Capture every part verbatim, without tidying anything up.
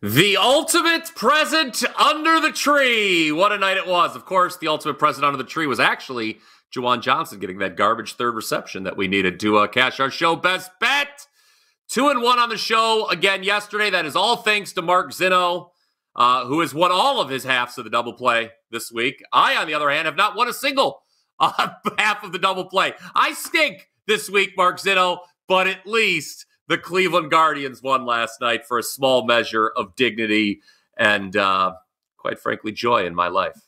The ultimate present under the tree. What a night it was. Of course, the ultimate present under the tree was actually Juwan Johnson getting that garbage third reception that we needed to uh, cash our show best bet. Two and one on the show again yesterday. That is all thanks to Mark Zinno, uh, who has won all of his halves of the double play this week. I, on the other hand, have not won a single uh, half of the double play. I stink this week, Mark Zinno, but at least the Cleveland Guardians won last night for a small measure of dignity and, uh, quite frankly, joy in my life.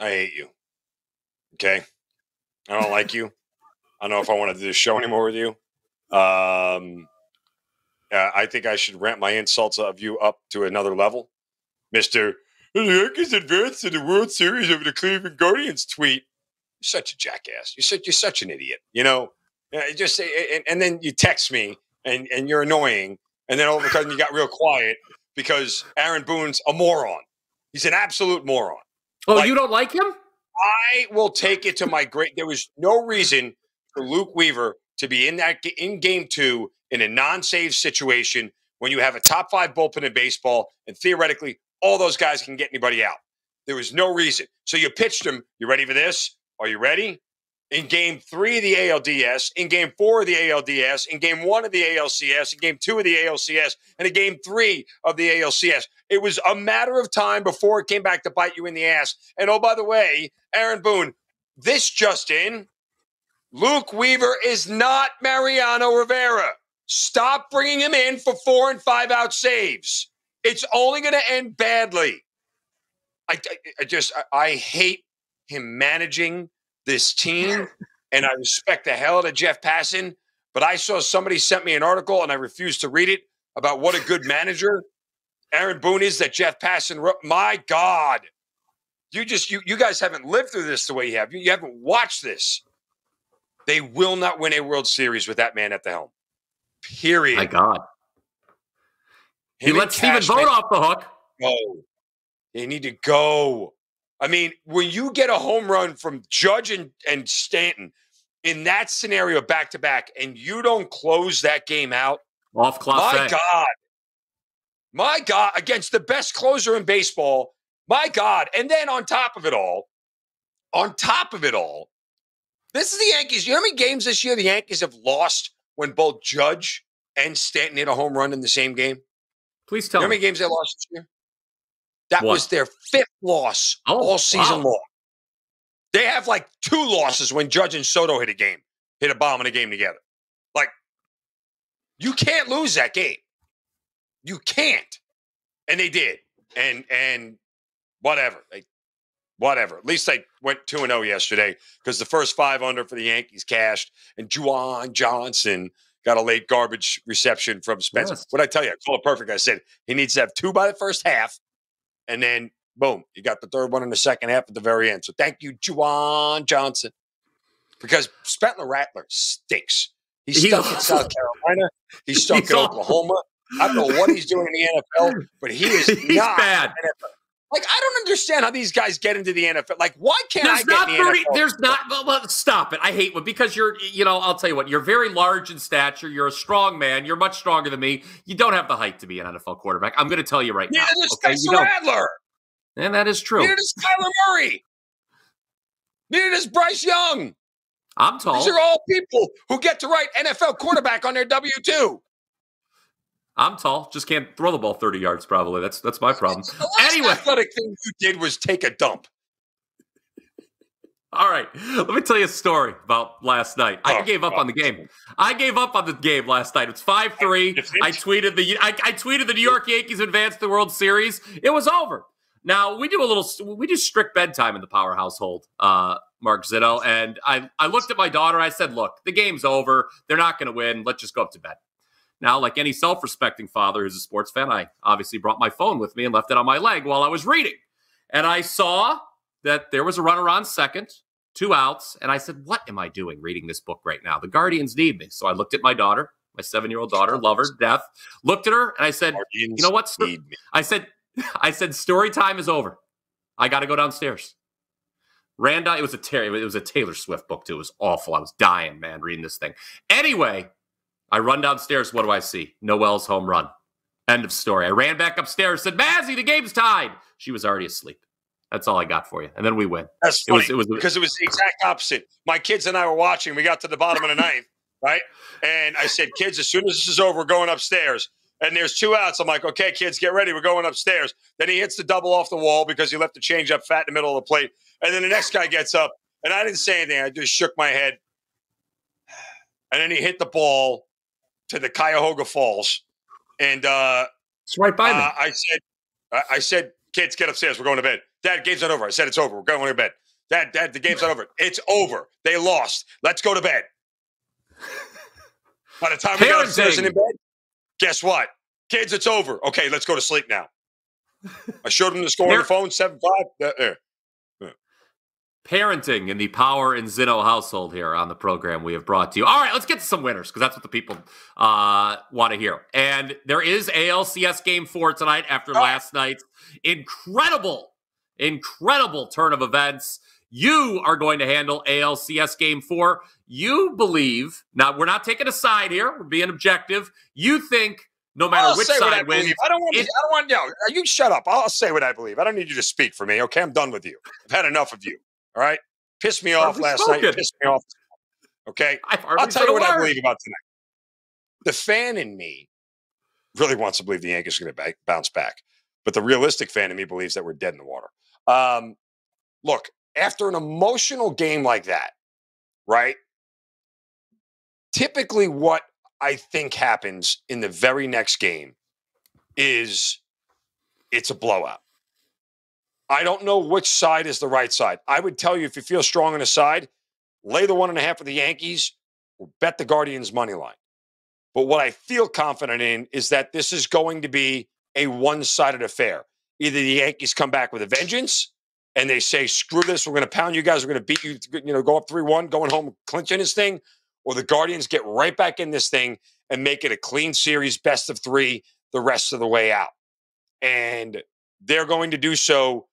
I hate you. Okay? I don't like you. I don't know if I want to do this show anymore with you. Um, uh, I think I should ramp my insults of you up to another level. Mister The Yankees advanced to the World Series over the Cleveland Guardians tweet. You're such a jackass. You're such, you're such an idiot. You know? I just say, and, and then you text me, and, and you're annoying, and then all of a sudden you got real quiet because Aaron Boone's a moron. He's an absolute moron. Oh, like, you don't like him? I will take it to my great. There was no reason for Luke Weaver to be in that in game two in a non-save situation when you have a top five bullpen in baseball, and theoretically all those guys can get anybody out. There was no reason. So you pitched him. You ready for this? Are you ready? In game three of the A L D S, in game four of the A L D S, in game one of the A L C S, in game two of the A L C S, and in game three of the A L C S. It was a matter of time before it came back to bite you in the ass. And, oh, by the way, Aaron Boone, this just in, Luke Weaver is not Mariano Rivera. Stop bringing him in for four and five out saves. It's only going to end badly. I, I, I just I, I hate him managing this team, and I respect the hell out of Jeff Passan, but I saw somebody sent me an article, and I refused to read it, about what a good manager Aaron Boone is that Jeff Passan wrote. My God. You just you you guys haven't lived through this the way you have. You, you haven't watched this. They will not win a World Series with that man at the helm. Period. My God. Him he let Stephen Vogt off the hook. Go. They need to go. I mean, when you get a home run from Judge and, and Stanton in that scenario back-to-back and you don't close that game out, off class my A. God, my God, against the best closer in baseball, my God. And then on top of it all, on top of it all, this is the Yankees. You know how many games this year the Yankees have lost when both Judge and Stanton hit a home run in the same game? Please tell me. You know how many games they lost this year? That what? was their fifth loss oh, all season wow. long. They have like two losses when Judge and Soto hit a game, hit a bomb in a game together. Like, you can't lose that game. You can't. And they did. And and whatever. They, whatever. At least they went two and oh yesterday because the first five under for the Yankees cashed, and Juwan Johnson got a late garbage reception from Spencer. Yes. What'd I tell you? I called it perfect. I said, he needs to have two by the first half. And then, boom, you got the third one in the second half at the very end. So thank you, Juwan Johnson. Because Spencer Rattler stinks. He's stuck he's in South Carolina. He's stuck he's in Oklahoma. I don't know what he's doing in the N F L, but he is he's not bad. N F L. Like, I don't understand how these guys get into the N F L. Like, why can't there's I get not in the very, N F L? There's not well, – well, stop it. I hate what – because you're – you know, I'll tell you what. You're very large in stature. You're a strong man. You're much stronger than me. You don't have the height to be an N F L quarterback. I'm going to tell you right yeah, now. Neither okay? does Spencer Rattler. And that is true. Neither does Kyler Murray. Neither does Bryce Young. I'm tall. These are all people who get to write N F L quarterback on their W two. I'm tall. Just can't throw the ball thirty yards, probably. That's that's my problem. The last anyway. athletic thing you did was take a dump. All right. Let me tell you a story about last night. Oh, I gave up God. on the game. I gave up on the game last night. It's five three. I tweeted the I, I tweeted the New York Yankees advanced to the World Series. It was over. Now, we do a little we do strict bedtime in the Power household, uh, Mark Zinno, and I, I looked at my daughter. I said, look, the game's over. They're not going to win. Let's just go up to bed. Now, like any self-respecting father who's a sports fan, I obviously brought my phone with me and left it on my leg while I was reading. And I saw that there was a runner on second, two outs, and I said, what am I doing reading this book right now? The Guardians need me. So I looked at my daughter, my seven-year-old daughter, love her to death, looked at her, and I said, Guardians you know what? Need me. I said, I said, story time is over. I got to go downstairs. Ran down, it was, a, it was a Taylor Swift book, too. It was awful. I was dying, man, reading this thing. Anyway, I run downstairs. What do I see? Noel's home run. End of story. I ran back upstairs, said, Mazzy, the game's tied. She was already asleep. That's all I got for you. And then we win. That's funny, it was, it was, because it was the exact opposite. My kids and I were watching. We got to the bottom of the ninth, right? And I said, kids, as soon as this is over, we're going upstairs. And there's two outs. I'm like, okay, kids, get ready. We're going upstairs. Then he hits the double off the wall because he left the change up fat in the middle of the plate. And then the next guy gets up. And I didn't say anything. I just shook my head. And then he hit the ball to the Cuyahoga Falls. And uh, it's right by uh, me. I said, I, I said, kids, get upstairs. We're going to bed. Dad, game's not over. I said, it's over. We're going to bed. Dad, Dad, the game's not over. It's over. They lost. Let's go to bed. By the time we got upstairs and in bed, guess what? Kids, it's over. Okay, let's go to sleep now. I showed them the score on the phone, seven five. Uh, uh. Parenting in the Power and Zinno household here on the program we have brought to you. All right, let's get to some winners because that's what the people uh, want to hear. And there is A L C S game four tonight after oh. last night's incredible, incredible turn of events. You are going to handle A L C S game four. You believe, now we're not taking a side here. We're being objective. You think no matter I'll which say side what I wins. Believe. I don't want to, I don't want to, you, know, you shut up. I'll say what I believe. I don't need you to speak for me, okay? I'm done with you. I've had enough of you. All right, pissed me off last night. You pissed me off. Okay, I'll tell you what I believe about tonight. The fan in me really wants to believe the Yankees are going to bounce back, but the realistic fan in me believes that we're dead in the water. Um, look, after an emotional game like that, right? Typically, what I think happens in the very next game is it's a blowout. I don't know which side is the right side. I would tell you if you feel strong on a side, lay the one and a half of the Yankees or bet the Guardians' money line. But what I feel confident in is that this is going to be a one-sided affair. Either the Yankees come back with a vengeance and they say, screw this, we're going to pound you guys, we're going to beat you, you know, go up three one, going home, clinching this thing, or the Guardians get right back in this thing and make it a clean series, best of three, the rest of the way out. And they're going to do so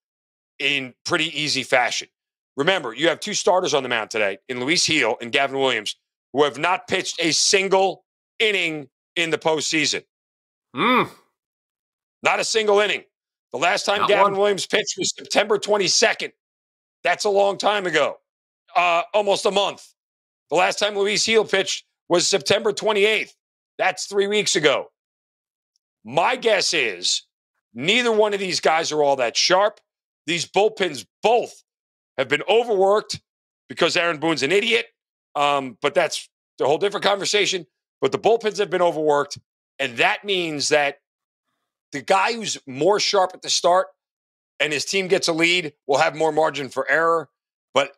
in pretty easy fashion. Remember, you have two starters on the mound today in Luis Heal and Gavin Williams, who have not pitched a single inning in the postseason. Mm. Not a single inning. The last time not Gavin one. Williams pitched was September twenty-second. That's a long time ago, uh, almost a month. The last time Luis Heal pitched was September twenty-eighth. That's three weeks ago. My guess is neither one of these guys are all that sharp. These bullpens both have been overworked because Aaron Boone's an idiot, um, but that's a whole different conversation. But the bullpens have been overworked, and that means that the guy who's more sharp at the start and his team gets a lead will have more margin for error. But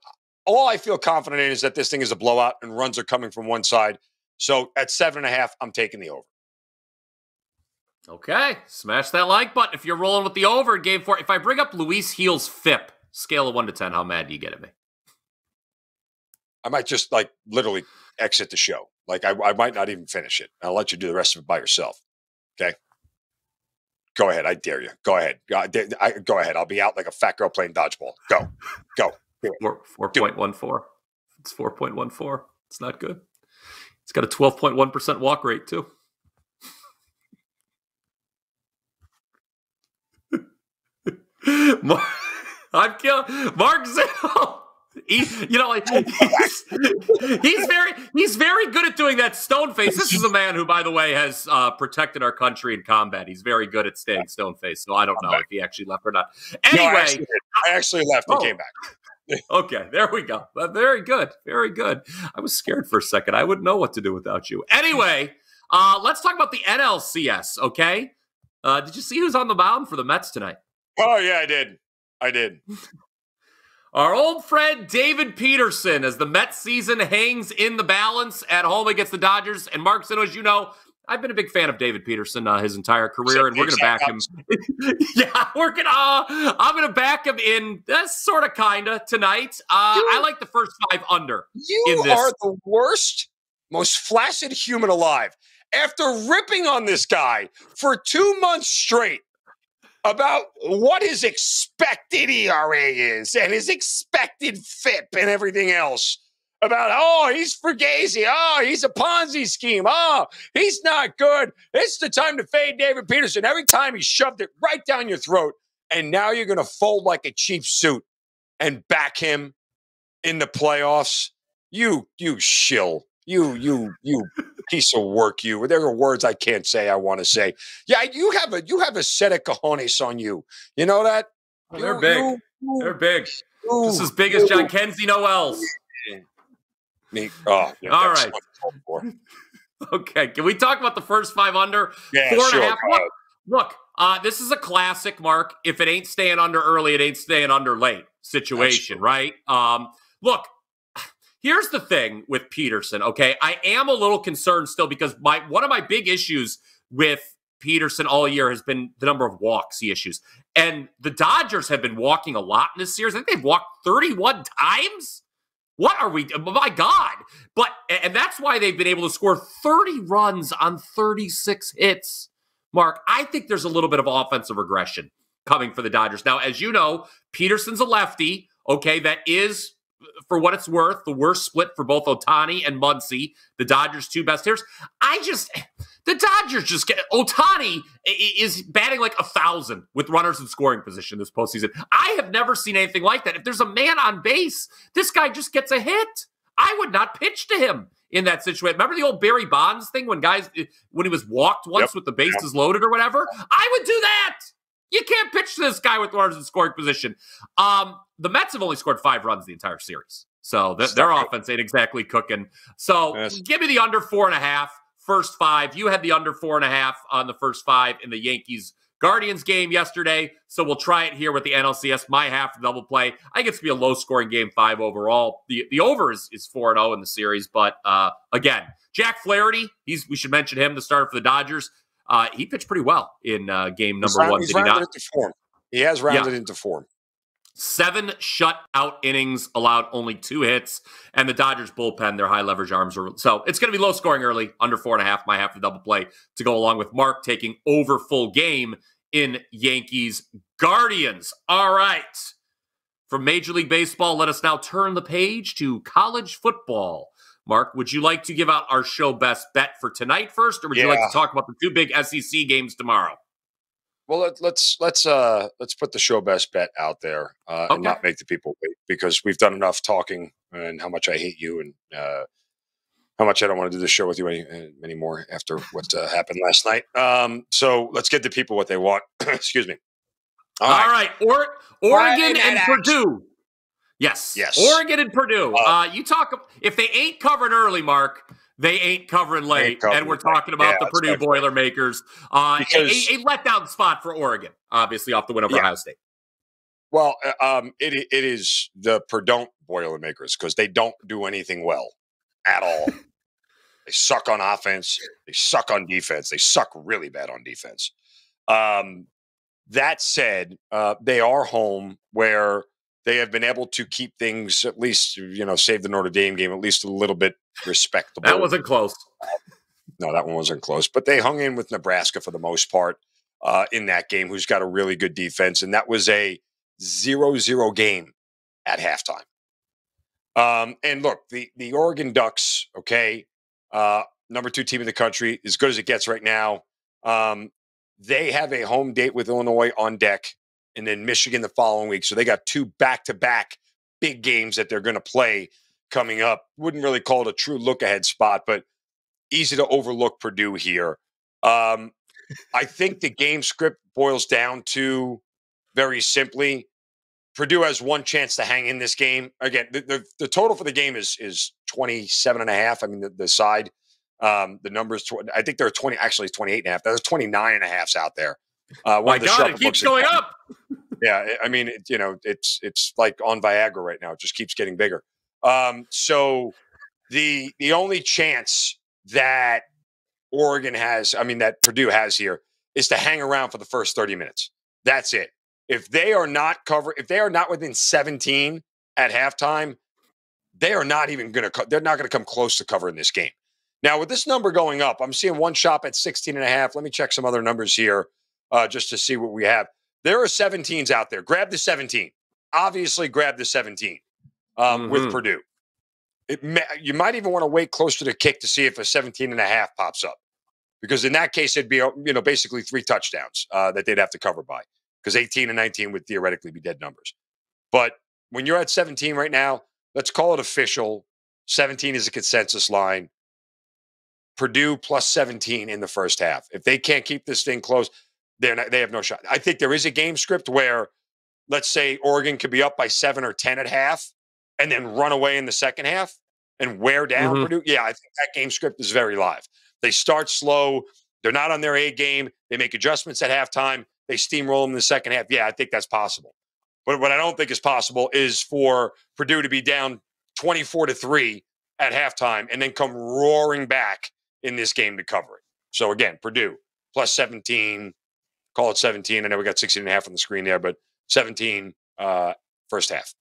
all I feel confident in is that this thing is a blowout and runs are coming from one side. So at seven and a half, I'm taking the over. Okay, smash that like button if you're rolling with the over in game four. If I bring up Luis Heal's F I P, scale of one to ten, how mad do you get at me? I might just, like, literally exit the show. Like, I, I might not even finish it. I'll let you do the rest of it by yourself. Okay? Go ahead. I dare you. Go ahead. I, I, go ahead. I'll be out like a fat girl playing dodgeball. Go. Go. four point one four. It's four point one four. It's not good. It's got a twelve point one percent walk rate, too. Mark, I'm killing Mark Zinno. He, you know, like, he's, he's very he's very good at doing that stone face. This is a man who, by the way, has uh, protected our country in combat. He's very good at staying stone face. So I don't know if he actually left or not. Anyway, no, I, actually, I actually left and oh. came back. Okay, there we go. Uh, very good, very good. I was scared for a second. I wouldn't know what to do without you. Anyway, uh, let's talk about the N L C S. Okay, uh, did you see who's on the mound for the Mets tonight? Oh, yeah, I did. I did. Our old friend David Peterson, as the Mets season hangs in the balance at home against the Dodgers. And Mark Zinno, as you know, I've been a big fan of David Peterson uh, his entire career, and we're going to back him. yeah, we're going to. Uh, I'm going to back him in. That's sort of, kinda tonight. Uh, you, I like the first five under. You in this. Are the worst, most flaccid human alive. After ripping on this guy for two months straight about what his expected E R A is and his expected F I P and everything else. about, oh, he's Fugazi. Oh, he's a Ponzi scheme. Oh, he's not good. It's the time to fade David Peterson. Every time he shoved it right down your throat, and now you're going to fold like a cheap suit and back him in the playoffs. You, you shill. You, you, you piece of work, you. There are words I can't say I want to say. Yeah, you have a you have a set of cojones on you. You know that? Oh, they're, you, big. You, you, they're big. They're big. Just as big you, as John Kenzie Noel's. Me. Oh, yeah, all right. Okay. Can we talk about the first five under? Yeah, Four sure. and a half. Look, look uh, this is a classic, Mark. If it ain't staying under early, it ain't staying under late situation, right? Um, look, here's the thing with Peterson, okay? I am a little concerned still because my one of my big issues with Peterson all year has been the number of walks he issues. And the Dodgers have been walking a lot in this series. I think they've walked thirty-one times. What are we? Oh my God. But, and that's why they've been able to score thirty runs on thirty-six hits. Mark, I think there's a little bit of offensive regression coming for the Dodgers. Now, as you know, Peterson's a lefty. Okay, that is, for what it's worth, the worst split for both Otani and Muncy, the Dodgers' two best hitters. I just, the Dodgers just get, Otani is batting like a thousand with runners in scoring position this postseason. I have never seen anything like that. If there's a man on base, this guy just gets a hit. I would not pitch to him in that situation. Remember the old Barry Bonds thing when guys, when he was walked once yep. with the bases loaded or whatever? I would do that. You can't pitch to this guy with runners in scoring position. Um, the Mets have only scored five runs the entire series. So th their right. offense ain't exactly cooking. So yes. give me the under four and a half. First five. You had the under four and a half on the first five in the Yankees Guardians game yesterday. So we'll try it here with the N L C S. My half double play. I think it's going to be a low scoring game five overall. The the over is is four and oh in the series. But uh, again, Jack Flaherty, he's we should mention him, the starter for the Dodgers. Uh, he pitched pretty well in uh, game number he's one. He's did he, not? Into form. He has rounded yeah. into form. Seven shutout innings, allowed only two hits, and the Dodgers bullpen, their high leverage arms are so it's going to be low scoring early, under four and a half. My half the double play to go along with Mark taking over full game in Yankees Guardians. All right, from Major League Baseball, let us now turn the page to college football. Mark, would you like to give out our show best bet for tonight first, or would yeah. you like to talk about the two big S E C games tomorrow? Well, let, let's let's uh, let's put the show best bet out there uh, okay. and not make the people wait, because we've done enough talking and how much I hate you and uh, how much I don't want to do this show with you any, anymore after what uh, happened last night. Um, so let's get the people what they want. Excuse me. All, All right. right. Or Oregon right, and Purdue. Yes. Yes. Oregon and Purdue. Uh, uh, you talk if they ain't covered early, Mark. They ain't covering late, ain't covering and we're talking about yeah, the Purdue Boilermakers. Uh, a, a letdown spot for Oregon, obviously, off the win over yeah. Ohio State. Well, um, it, it is the Purdue Boilermakers because they don't do anything well at all. They suck on offense. They suck on defense. They suck really bad on defense. Um, that said, uh, they are home where they have been able to keep things, at least, you know, save the Notre Dame game, at least a little bit respectable. That wasn't close. No, that one wasn't close. But they hung in with Nebraska for the most part uh, in that game, who's got a really good defense. And that was a zero zero game at halftime. Um, and look, the, the Oregon Ducks, okay, uh, number two team in the country, as good as it gets right now. Um, they have a home date with Illinois on deck, and then Michigan the following week. So they got two back-to-back big games that they're going to play coming up. Wouldn't really call it a true look-ahead spot, but easy to overlook Purdue here. Um, I think the game script boils down to, very simply, Purdue has one chance to hang in this game. Again, the, the, the total for the game is is twenty-seven and a half. I mean, the, the side, um, the numbers, I think there are twenty, actually twenty-eight and a half. There's twenty-nine and a halfs out there. Uh, one My of the God, it keeps going up. Yeah, I mean, it, you know, it's it's like on Viagra right now. It just keeps getting bigger. Um, so the the only chance that Oregon has, I mean, that Purdue has here, is to hang around for the first thirty minutes. That's it. If they are not cover, if they are not within seventeen at halftime, they are not even going to. They're not going to come close to covering this game. Now, with this number going up, I'm seeing one shop at sixteen and a half. Let me check some other numbers here uh, just to see what we have. There are seventeens out there. Grab the seventeen. Obviously, grab the seventeen um, mm-hmm. with Purdue. It may, you might even want to wait close to the kick to see if a seventeen and a half pops up, because in that case, it'd be, you know, basically three touchdowns uh, that they'd have to cover by, because eighteen and nineteen would theoretically be dead numbers. But when you're at seventeen right now, let's call it official. seventeen is a consensus line. Purdue plus seventeen in the first half. If they can't keep this thing close, they're not, they have no shot. I think there is a game script where, let's say, Oregon could be up by seven or ten at half and then run away in the second half and wear down mm-hmm. Purdue. Yeah, I think that game script is very live. They start slow. They're not on their A game. They make adjustments at halftime. They steamroll them in the second half. Yeah, I think that's possible. But what I don't think is possible is for Purdue to be down twenty-four to three at halftime and then come roaring back in this game to cover it. So again, Purdue plus seventeen, call it seventeen. I know we got sixteen and a half on the screen there, but seventeen uh, first half.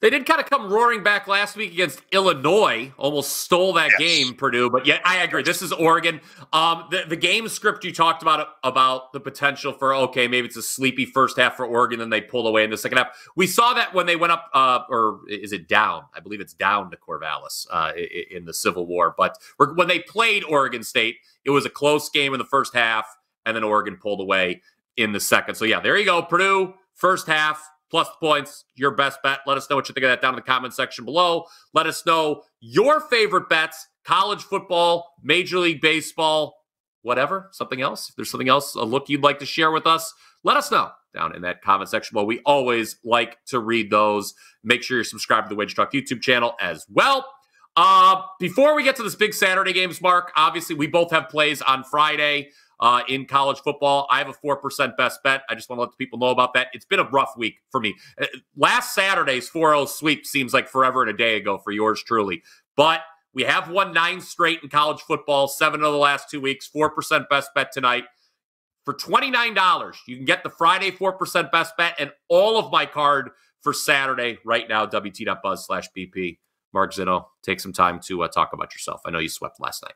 They did kind of come roaring back last week against Illinois. Almost stole that yes. game, Purdue. But yeah, I agree. This is Oregon. Um, the, the game script you talked about, about the potential for, okay, maybe it's a sleepy first half for Oregon, then they pull away in the second half. We saw that when they went up, uh, or is it down? I believe it's down to Corvallis uh, in the Civil War. But when they played Oregon State, it was a close game in the first half, and then Oregon pulled away in the second. So yeah, there you go. Purdue, first half. Plus the points, your best bet. Let us know what you think of that down in the comment section below. Let us know your favorite bets, college football, Major League Baseball, whatever, something else. If there's something else, a look you'd like to share with us, let us know down in that comment section below. We always like to read those. Make sure you're subscribed to the Wage Talk YouTube channel as well. Uh, before we get to this big Saturday games, Mark, obviously we both have plays on Friday. Uh, in college football, I have a four percent best bet. I just want to let the people know about that. It's been a rough week for me. Last Saturday's four oh sweep seems like forever and a day ago for yours truly. But we have won nine straight in college football, seven of the last two weeks, four percent best bet tonight. For twenty-nine dollars, you can get the Friday four percent best bet and all of my card for Saturday right now, W T.Buzz slash BP. Mark Zinno, take some time to uh, talk about yourself. I know you swept last night.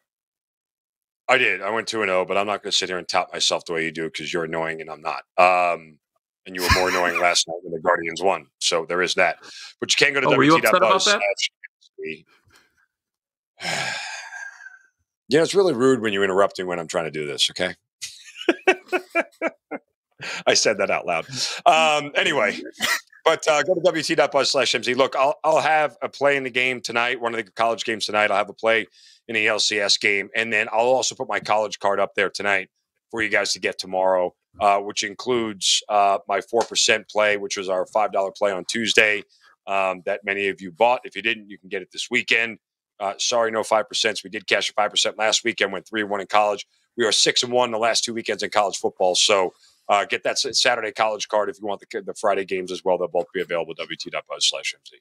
I did. I went two and oh, but I'm not going to sit here and tout myself the way you do because you're annoying and I'm not. Um, and you were more annoying last night when the Guardians won. So there is that. But you can go to oh, W T.Buzz. Yeah, it's really rude when you interrupt me when I'm trying to do this, okay? I said that out loud. Um, anyway, but uh, go to W T.Buzz slash M Z. Look, I'll, I'll have a play in the game tonight, one of the college games tonight. I'll have a play in the L C S game. And then I'll also put my college card up there tonight for you guys to get tomorrow, uh, which includes uh, my four percent play, which was our five dollar play on Tuesday um, that many of you bought. If you didn't, you can get it this weekend. Uh, sorry, no five percent. We did cash a five percent last weekend, went three and one in college. We are six and one the last two weekends in college football. So uh, get that Saturday college card if you want the, the Friday games as well. They'll both be available at W T.Buzz slash M Z.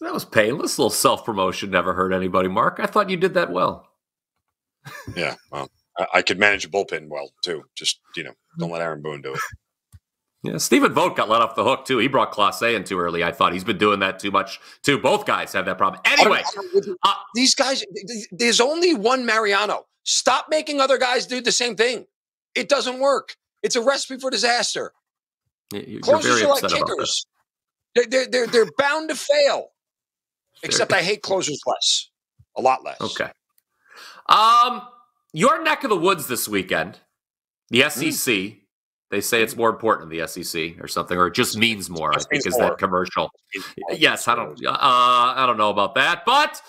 That was painless. A little self-promotion never hurt anybody, Mark. I thought you did that well. Yeah, well, I, I could manage a bullpen well, too. Just, you know, don't let Aaron Boone do it. Yeah, Stephen Vogt got let off the hook, too. He brought Class A in too early, I thought. He's been doing that too much, too. Both guys have that problem. Anyway. I don't, I don't, uh, these guys, there's only one Mariano. Stop making other guys do the same thing. It doesn't work. It's a recipe for disaster. You're Closers very are like kickers. They're, they're, they're bound to fail. Except I hate closers less. A lot less. Okay. Um, your neck of the woods this weekend, the S E C, mm. they say it's more important than the S E C or something, or it just means more, just I think, is more. That commercial. Yes, I don't uh, I don't know about that. But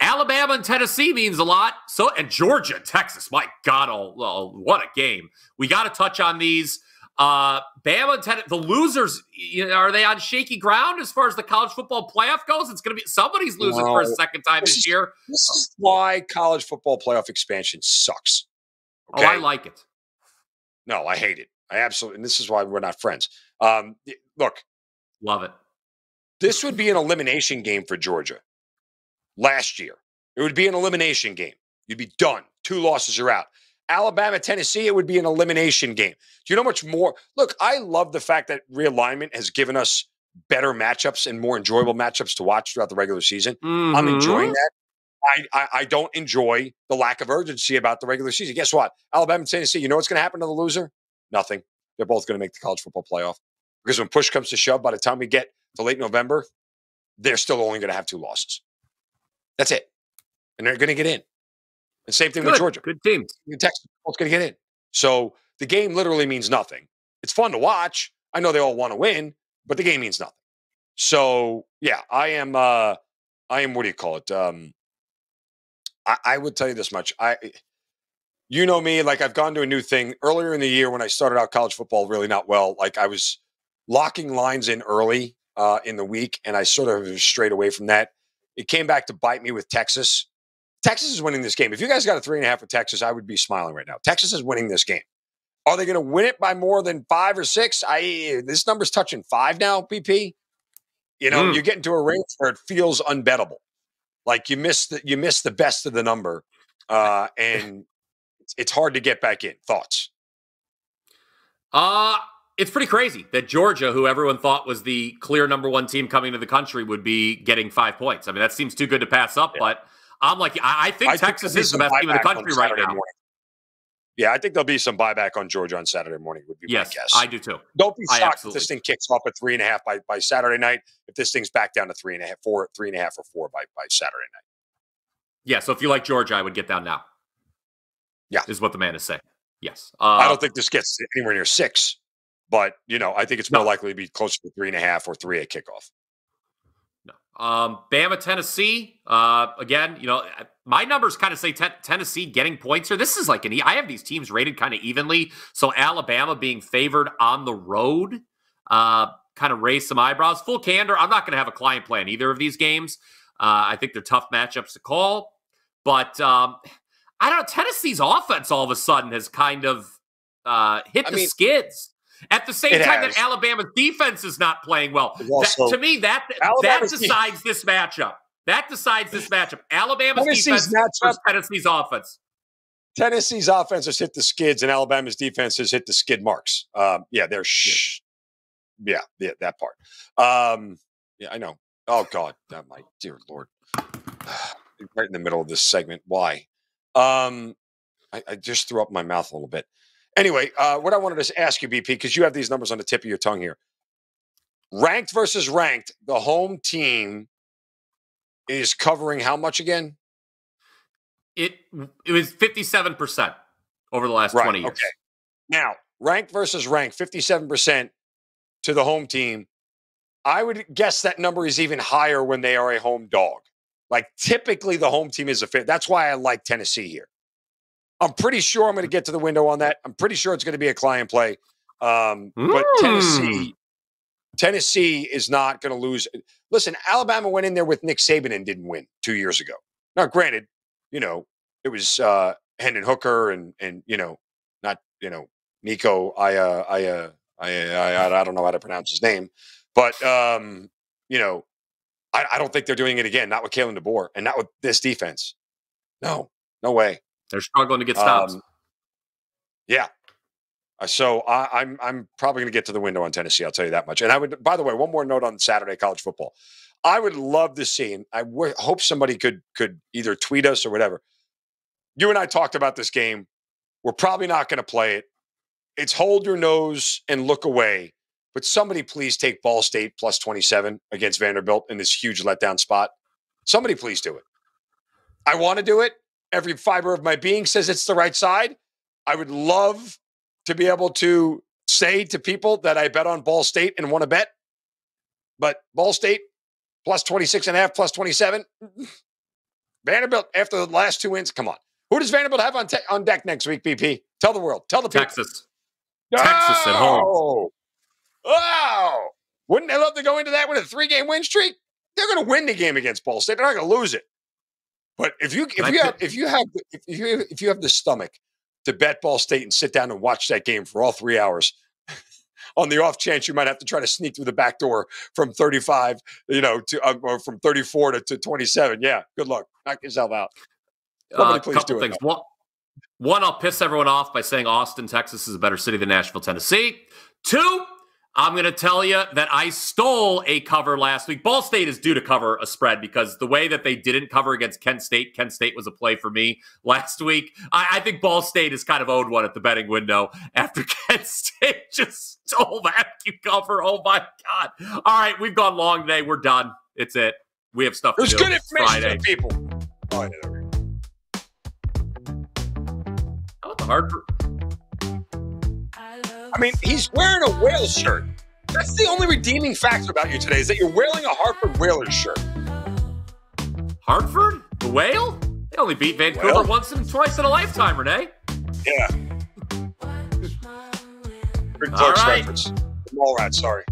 Alabama and Tennessee means a lot. So and Georgia, Texas, my God, oh, oh what a game. We got to touch on these. Uh, Bama and Tennessee, the losers, you know, are they on shaky ground as far as the college football playoff goes? It's going to be somebody's losing no. for a second time this, this year. This is why college football playoff expansion sucks. Okay? Oh, I like it. No, I hate it. I absolutely, and this is why we're not friends. Um, look, love it. This would be an elimination game for Georgia last year. It would be an elimination game. You'd be done. Two losses are out. Alabama, Tennessee, it would be an elimination game. Do you know how much more? Look, I love the fact that realignment has given us better matchups and more enjoyable matchups to watch throughout the regular season. Mm-hmm. I'm enjoying that. I, I, I don't enjoy the lack of urgency about the regular season. Guess what? Alabama and Tennessee, you know what's going to happen to the loser? Nothing. They're both going to make the college football playoff. Because when push comes to shove, by the time we get to late November, they're still only going to have two losses. That's it. And they're going to get in. And same thing Good. with Georgia. Good teams. Texas is going to get in. So the game literally means nothing. It's fun to watch. I know they all want to win, but the game means nothing. So, yeah, I am, uh, I am. what do you call it? Um, I, I would tell you this much. I, you know me, like I've gone to a new thing. Earlier in the year when I started out college football really not well, like I was locking lines in early uh, in the week, and I sort of strayed away from that. It came back to bite me with Texas. Texas is winning this game. If you guys got a three and a half for Texas, I would be smiling right now. Texas is winning this game. Are they going to win it by more than five or six? I This number's touching five now, P P. You know, mm. you get into a range where it feels unbettable. Like you miss the, you miss the best of the number, uh, and it's hard to get back in. Thoughts? Uh, it's pretty crazy that Georgia, who everyone thought was the clear number one team coming to the country, would be getting five points. I mean, that seems too good to pass up, yeah. but I'm like, I, I think I Texas think is the best team in the country right now. Morning. Yeah, I think there'll be some buyback on Georgia on Saturday morning would be yes, my guess. I do too. Don't be shocked if this thing kicks off at three and a half by, by Saturday night, if this thing's back down to three and a half, four, three and a half or four by, by Saturday night. Yeah, so if you like Georgia, I would get down now. Yeah. Is what the man is saying. Yes. Uh, I don't think this gets anywhere near six, but, you know, I think it's more no. likely to be closer to three and a half or three at kickoff. No. Um, Bama, Tennessee, uh, again, you know, my numbers kind of say ten Tennessee getting points here. This is like an e I have these teams rated kind of evenly. So Alabama being favored on the road uh, kind of raised some eyebrows. Full candor, I'm not going to have a client plan either of these games. Uh, I think they're tough matchups to call. But um, I don't know, Tennessee's offense all of a sudden has kind of uh, hit I the mean, skids. At the same time has. that Alabama's defense is not playing well. Also, that, to me, that, that decides this matchup. That decides this matchup. Alabama's Tennessee's defense versus Tennessee's offense. Tennessee's offense has hit the skids, and Alabama's defense has hit the skid marks. Um, yeah, they're shh. Yeah. yeah, yeah, that part. Um, yeah, I know. Oh God, that my dear Lord, right in the middle of this segment. Why? Um, I, I just threw up my mouth a little bit. Anyway, uh, what I wanted to ask you, B P, because you have these numbers on the tip of your tongue here. Ranked versus ranked, the home team is covering how much again? It it was fifty-seven percent over the last right, twenty years. Okay. Now, ranked versus ranked, fifty-seven percent to the home team. I would guess that number is even higher when they are a home dog. Like, typically the home team is a favorite. That's why I like Tennessee here. I'm pretty sure I'm going to get to the window on that. I'm pretty sure it's going to be a client play. Um, mm. But Tennessee... Tennessee is not going to lose. Listen, Alabama went in there with Nick Saban and didn't win two years ago. Now, granted, you know, it was uh, Hendon Hooker and, and you know, not, you know, Nico, I, uh, I, uh, I, I, I don't know how to pronounce his name. But, um, you know, I, I don't think they're doing it again. Not with Kalen DeBoer and not with this defense. No, no way. They're struggling to get stops. Um, yeah. So I, I'm I'm probably going to get to the window on Tennessee. I'll tell you that much. And I would, by the way, one more note on Saturday college football. I would love to see, and I w hope somebody could could either tweet us or whatever. You and I talked about this game. We're probably not going to play it. It's hold your nose and look away. But somebody please take Ball State plus twenty-seven against Vanderbilt in this huge letdown spot. Somebody please do it. I want to do it. Every fiber of my being says it's the right side. I would love to be able to say to people that I bet on Ball State and want to bet, but Ball State plus twenty-six and a half, plus twenty-seven. Vanderbilt after the last two wins. Come on. Who does Vanderbilt have on, on deck next week, B P? Tell the world. Tell the people. Texas. Oh! Texas at home. Wow. Wouldn't they love to go into that with a three-game win streak? They're going to win the game against Ball State. They're not going to lose it. But if you if you have if you have if you if you have the stomach to bet Ball State and sit down and watch that game for all three hours, on the off chance you might have to try to sneak through the back door from thirty-five, you know, to uh, or from thirty-four to, to twenty-seven. Yeah, good luck. Knock yourself out. Somebody uh, please couple do things. It. One, one, I'll piss everyone off by saying Austin, Texas is a better city than Nashville, Tennessee. Two, I'm going to tell you that I stole a cover last week. Ball State is due to cover a spread because the way that they didn't cover against Kent State, Kent State was a play for me last week. I, I think Ball State is kind of owed one at the betting window after Kent State just stole that cover. Oh, my God. All right, we've gone long today. We're done. It's it. We have stuff to do. It was good information for people. Oh, I did okay. How about the Hartford? I mean, he's wearing a Whale shirt. That's the only redeeming factor about you today is that you're wearing a Hartford Whalers shirt. Hartford? The Whale? They only beat Vancouver well, once and twice in a lifetime, Renee. Yeah. Rick Clark's right. reference. All right, sorry.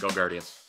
Go Guardians.